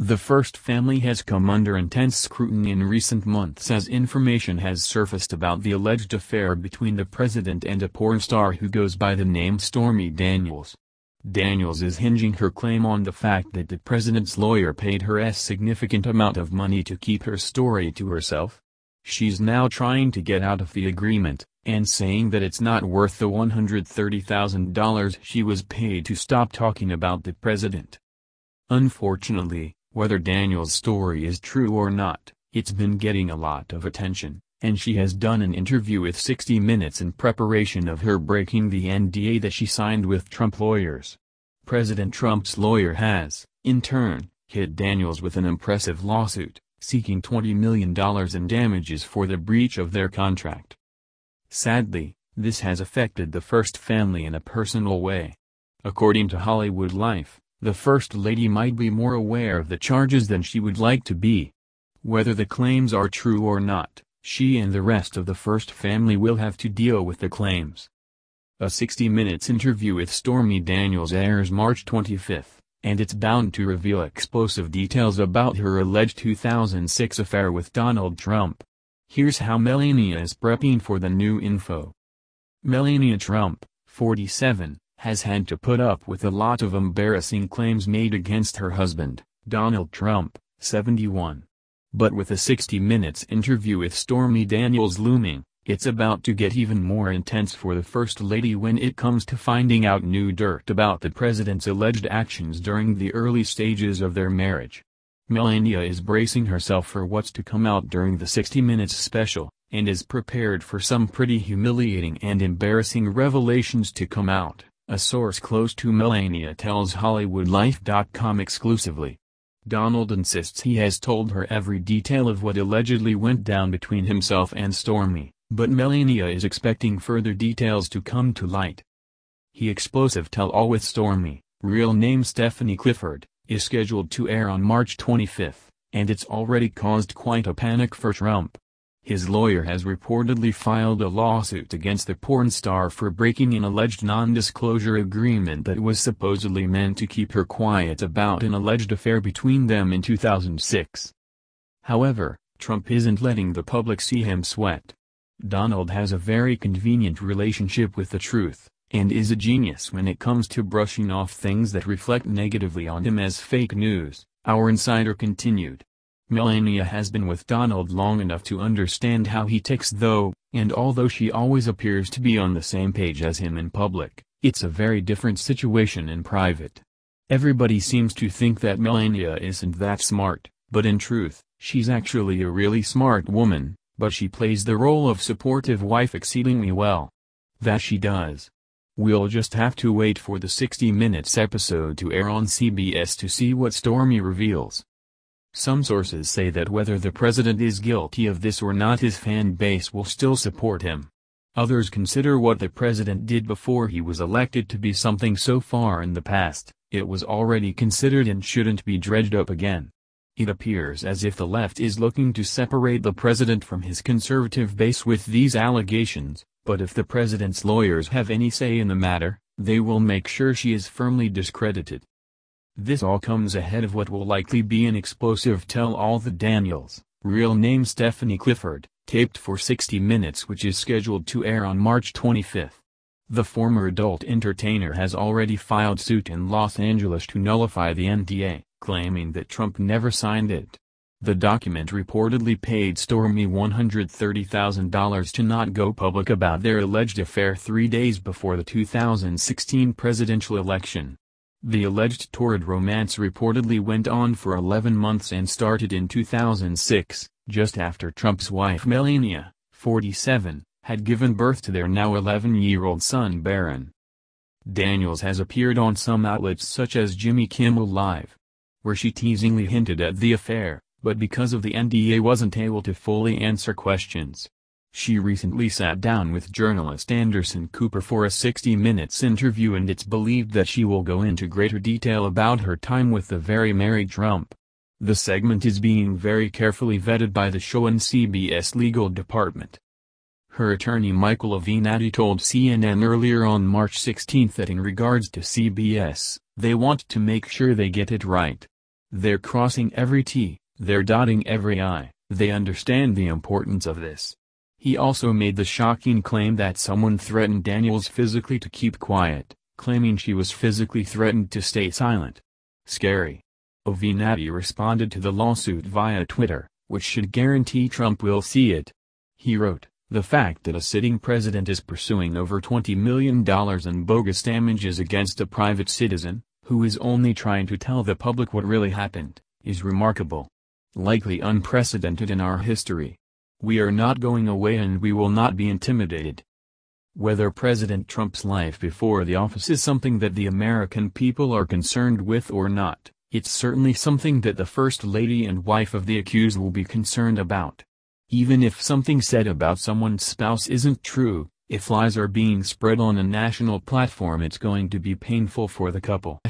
The First family has come under intense scrutiny in recent months as information has surfaced about the alleged affair between the president and a porn star who goes by the name Stormy Daniels. Daniels is hinging her claim on the fact that the president's lawyer paid her a significant amount of money to keep her story to herself. She's now trying to get out of the agreement, and saying that it's not worth the $130,000 she was paid to stop talking about the president. Unfortunately, whether Daniels' story is true or not, it's been getting a lot of attention, and she has done an interview with 60 Minutes in preparation of her breaking the NDA that she signed with Trump lawyers. President Trump's lawyer has, in turn, hit Daniels with an impressive lawsuit, seeking $20 million in damages for the breach of their contract. Sadly, this has affected the First family in a personal way. According to HollywoodLife, the First Lady might be more aware of the charges than she would like to be. Whether the claims are true or not, she and the rest of the First family will have to deal with the claims. A 60 Minutes interview with Stormy Daniels airs March 25, and it's bound to reveal explosive details about her alleged 2006 affair with Donald Trump. Here's how Melania is prepping for the new info. Melania Trump, 47, has had to put up with a lot of embarrassing claims made against her husband, Donald Trump, 71. But with a 60 Minutes interview with Stormy Daniels looming, it's about to get even more intense for the First Lady when it comes to finding out new dirt about the president's alleged actions during the early stages of their marriage. Melania is bracing herself for what's to come out during the 60 Minutes special, and is prepared for some pretty humiliating and embarrassing revelations to come out. A source close to Melania tells HollywoodLife.com exclusively. Donald insists he has told her every detail of what allegedly went down between himself and Stormy, but Melania is expecting further details to come to light. The explosive tell-all with Stormy, real name Stephanie Clifford, is scheduled to air on March 25, and it's already caused quite a panic for Trump. His lawyer has reportedly filed a lawsuit against the porn star for breaking an alleged non-disclosure agreement that was supposedly meant to keep her quiet about an alleged affair between them in 2006. However, Trump isn't letting the public see him sweat. Donald has a very convenient relationship with the truth, and is a genius when it comes to brushing off things that reflect negatively on him as fake news, our insider continued. Melania has been with Donald long enough to understand how he ticks though, and although she always appears to be on the same page as him in public, it's a very different situation in private. Everybody seems to think that Melania isn't that smart, but in truth, she's actually a really smart woman, but she plays the role of supportive wife exceedingly well. That she does. We'll just have to wait for the 60 Minutes episode to air on CBS to see what Stormy reveals. Some sources say that whether the president is guilty of this or not, his fan base will still support him. Others consider what the president did before he was elected to be something so far in the past, it was already considered and shouldn't be dredged up again. It appears as if the left is looking to separate the president from his conservative base with these allegations, but if the president's lawyers have any say in the matter, they will make sure she is firmly discredited. This all comes ahead of what will likely be an explosive tell-all that Daniels, real name Stephanie Clifford, taped for 60 Minutes, which is scheduled to air on March 25. The former adult entertainer has already filed suit in Los Angeles to nullify the NDA, claiming that Trump never signed it. The document reportedly paid Stormy $130,000 to not go public about their alleged affair 3 days before the 2016 presidential election. The alleged torrid romance reportedly went on for 11 months and started in 2006, just after Trump's wife Melania, 47, had given birth to their now 11-year-old son Barron. Daniels has appeared on some outlets such as Jimmy Kimmel Live, where she teasingly hinted at the affair, but because of the NDA wasn't able to fully answer questions. She recently sat down with journalist Anderson Cooper for a 60 Minutes interview, and it's believed that she will go into greater detail about her time with the very merry Trump. The segment is being very carefully vetted by the show and CBS legal department. Her attorney Michael Avenatti told CNN earlier on March 16 that in regards to CBS, they want to make sure they get it right. They're crossing every T, they're dotting every I, they understand the importance of this. He also made the shocking claim that someone threatened Daniels physically to keep quiet, claiming she was physically threatened to stay silent. Scary. Avenatti responded to the lawsuit via Twitter, which should guarantee Trump will see it. He wrote, "The fact that a sitting president is pursuing over $20 million in bogus damages against a private citizen, who is only trying to tell the public what really happened, is remarkable. Likely unprecedented in our history. We are not going away and we will not be intimidated." Whether President Trump's life before the office is something that the American people are concerned with or not, it's certainly something that the First Lady and wife of the accused will be concerned about. Even if something said about someone's spouse isn't true, if lies are being spread on a national platform, it's going to be painful for the couple.